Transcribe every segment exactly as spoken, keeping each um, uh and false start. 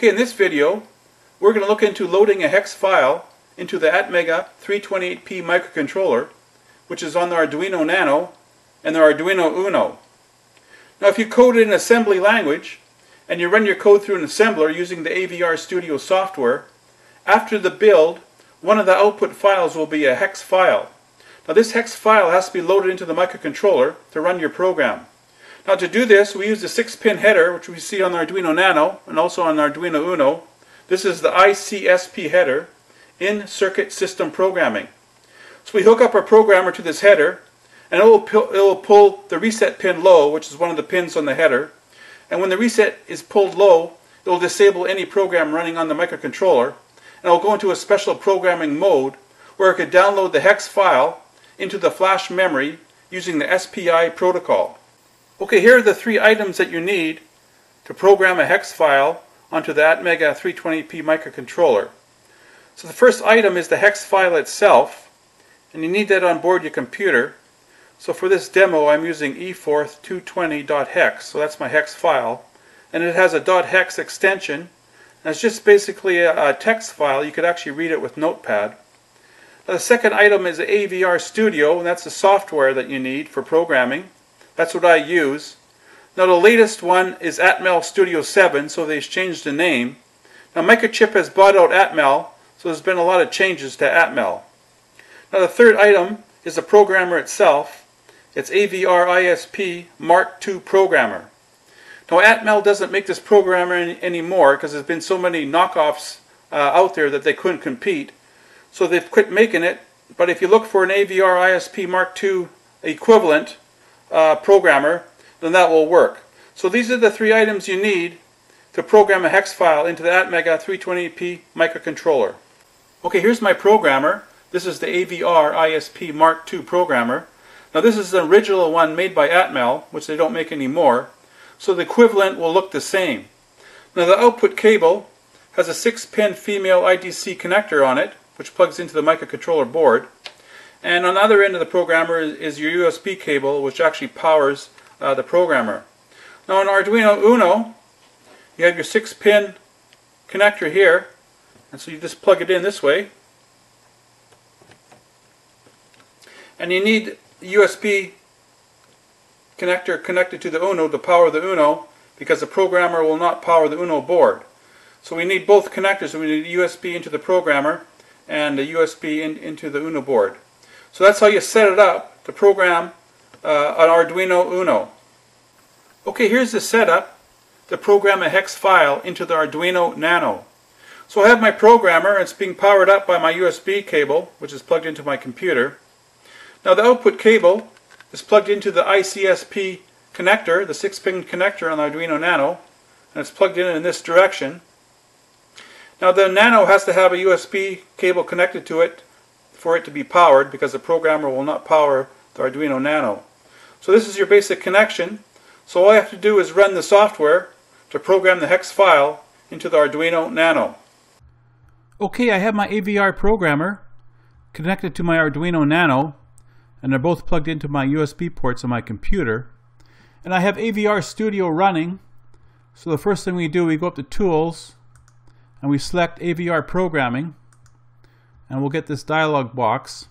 Okay, in this video, we're going to look into loading a hex file into the ATmega three twenty-eight P microcontroller, which is on the Arduino Nano and the Arduino Uno. Now, if you code it in assembly language, and you run your code through an assembler using the A V R Studio software, after the build, one of the output files will be a hex file. Now, this hex file has to be loaded into the microcontroller to run your program. Now, to do this, we use the six pin header, which we see on the Arduino Nano and also on the Arduino Uno. This is the I C S P header, in circuit system programming. So we hook up our programmer to this header, and it will, it will pull the reset pin low, which is one of the pins on the header. And when the reset is pulled low, it will disable any program running on the microcontroller, and it will go into a special programming mode where it could download the hex file into the flash memory using the S P I protocol. Okay, here are the three items that you need to program a hex file onto the ATmega three twenty P microcontroller. So the first item is the hex file itself, and you need that on board your computer. So for this demo, I'm using e forth two twenty dot hex, so that's my hex file, and it has a .hex extension, and it's just basically a, a text file. You could actually read it with Notepad. Now, the second item is the A V R Studio, and that's the software that you need for programming. That's what I use. Now, the latest one is Atmel Studio seven, so they've changed the name. Now, Microchip has bought out Atmel, so there's been a lot of changes to Atmel. Now, the third item is the programmer itself. It's A V R I S P Mark two Programmer. Now, Atmel doesn't make this programmer any, anymore because there's been so many knockoffs uh, out there that they couldn't compete. So they've quit making it, but if you look for an A V R I S P Mark two equivalent Uh, programmer, then that will work. So these are the three items you need to program a hex file into the ATmega three twenty P microcontroller. Okay, here's my programmer. This is the A V R I S P Mark two programmer. Now, this is the original one made by Atmel, which they don't make anymore, so the equivalent will look the same. Now, the output cable has a six pin female I D C connector on it, which plugs into the microcontroller board. And on the other end of the programmer is your U S B cable, which actually powers uh, the programmer. Now, on Arduino Uno, you have your six pin connector here, and so you just plug it in this way. And you need the U S B connector connected to the Uno to power the Uno, because the programmer will not power the Uno board. So we need both connectors. We need U S B into the programmer and a U S B in, into the Uno board. So that's how you set it up to program uh, an Arduino Uno. Okay, here's the setup to program a hex file into the Arduino Nano. So I have my programmer, and it's being powered up by my U S B cable, which is plugged into my computer. Now, the output cable is plugged into the I C S P connector, the six pin connector on the Arduino Nano, and it's plugged in in this direction. Now, the Nano has to have a U S B cable connected to it for it to be powered, because the programmer will not power the Arduino Nano. So this is your basic connection. So all I have to do is run the software to program the hex file into the Arduino Nano. Okay, I have my A V R programmer connected to my Arduino Nano, and they're both plugged into my U S B ports on my computer. And I have A V R Studio running. So the first thing we do, we go up to Tools, and we select A V R Programming. And we'll get this dialog box.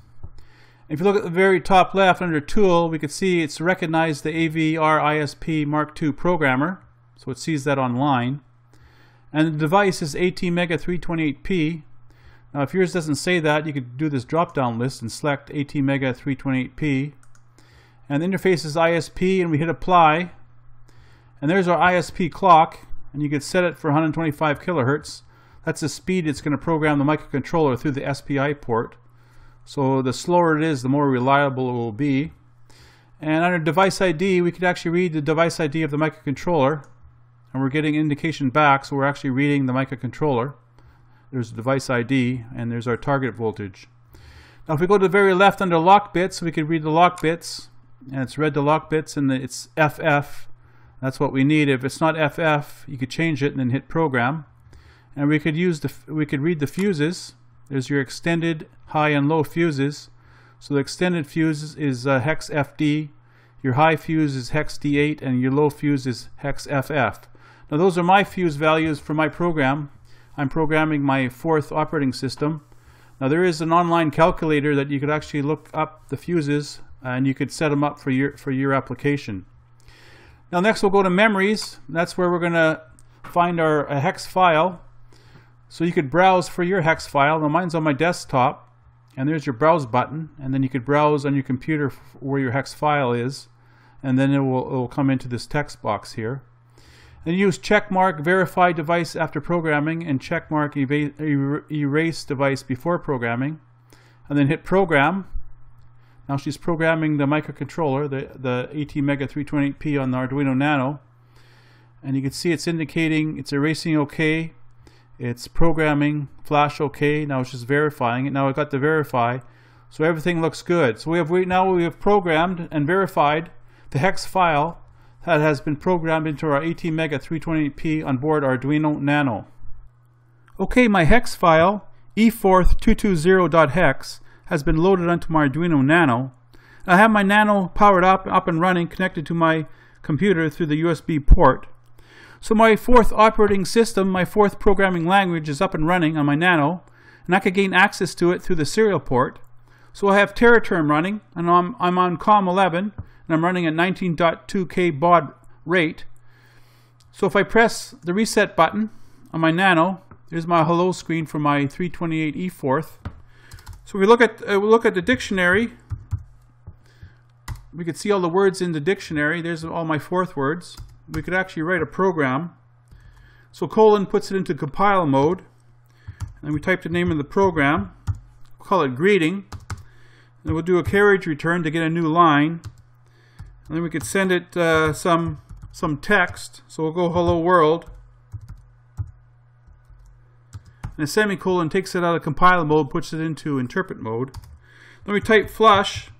If you look at the very top left under Tool, we can see it's recognized the A V R I S P Mark two programmer, so it sees that online. And the device is ATmega three twenty-eight P. Now, if yours doesn't say that, you could do this drop-down list and select ATmega three twenty-eight P. And the interface is I S P, and we hit Apply. And there's our I S P clock, and you can set it for one hundred twenty-five kilohertz. That's the speed it's going to program the microcontroller through the S P I port. So the slower it is, the more reliable it will be. And under device I D, we could actually read the device I D of the microcontroller, and we're getting indication back, so we're actually reading the microcontroller. There's the device I D, and there's our target voltage. Now, if we go to the very left under lock bits, we could read the lock bits, and it's read the lock bits, and it's F F. That's what we need. If it's not F F, you could change it and then hit Program. And we could use the we could read the fuses. There's your extended high and low fuses. So the extended fuse is uh, hex F D, your high fuse is hex D eight, and your low fuse is hex F F. Now those are my fuse values for my program. I'm programming my Forth operating system. Now there is an online calculator that you could actually look up the fuses and you could set them up for your, for your application. Now next we'll go to memories. That's where we're going to find our a hex file. So you could browse for your hex file. Now mine's on my desktop, and there's your browse button, and then you could browse on your computer where your hex file is, and then it will, it will come into this text box here. And use checkmark verify device after programming and checkmark erase device before programming, and then hit program. Now she's programming the microcontroller, the, the A T mega three twenty-eight P on the Arduino Nano, and you can see it's indicating it's erasing OK. It's programming, flash OK. Now it's just verifying it. Now I've got to verify. So everything looks good. So we have we, now we have programmed and verified the hex file that has been programmed into our A T mega three twenty-eight P on board Arduino Nano. Okay, my hex file, e forth two twenty dot hex, has been loaded onto my Arduino Nano. I have my Nano powered up, up and running, connected to my computer through the U S B port. So my Forth operating system, my Forth programming language, is up and running on my Nano, and I can gain access to it through the serial port. So I have TerraTerm running, and I'm, I'm on COM eleven, and I'm running at nineteen point two K baud rate. So if I press the reset button on my Nano, there's my hello screen for my three twenty-eight eForth. So if we look at uh, we look at the dictionary, we could see all the words in the dictionary. There's all my Forth words. We could actually write a program. So colon puts it into compile mode, and we type the name of the program. We'll call it greeting, and we'll do a carriage return to get a new line, and then we could send it uh, some some text. So we'll go hello world, and a semicolon takes it out of compile mode, puts it into interpret mode. Then we type flush.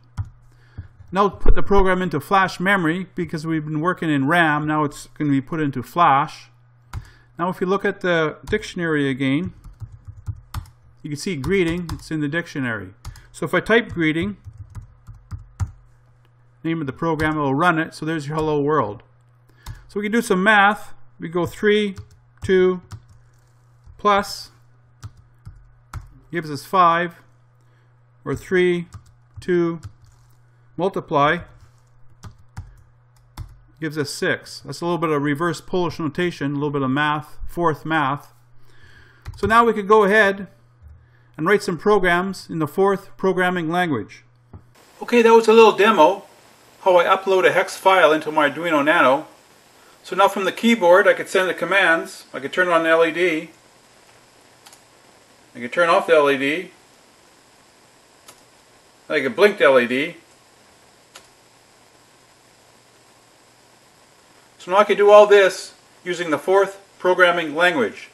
Now put the program into flash memory, because we've been working in RAM, now it's going to be put into flash. Now if you look at the dictionary again, you can see greeting, it's in the dictionary. So if I type greeting, name of the program, it'll run it, so there's your hello world. So we can do some math. We go three, two, plus, gives us five, or three, two, multiply, gives us six. That's a little bit of reverse Polish notation, a little bit of math, Forth math. So now we could go ahead and write some programs in the Forth programming language. Okay, that was a little demo, how I upload a hex file into my Arduino Nano. So now from the keyboard I could send the commands. I could turn on the L E D. I could turn off the L E D. I could blink the L E D. So now I can do all this using the Forth programming language.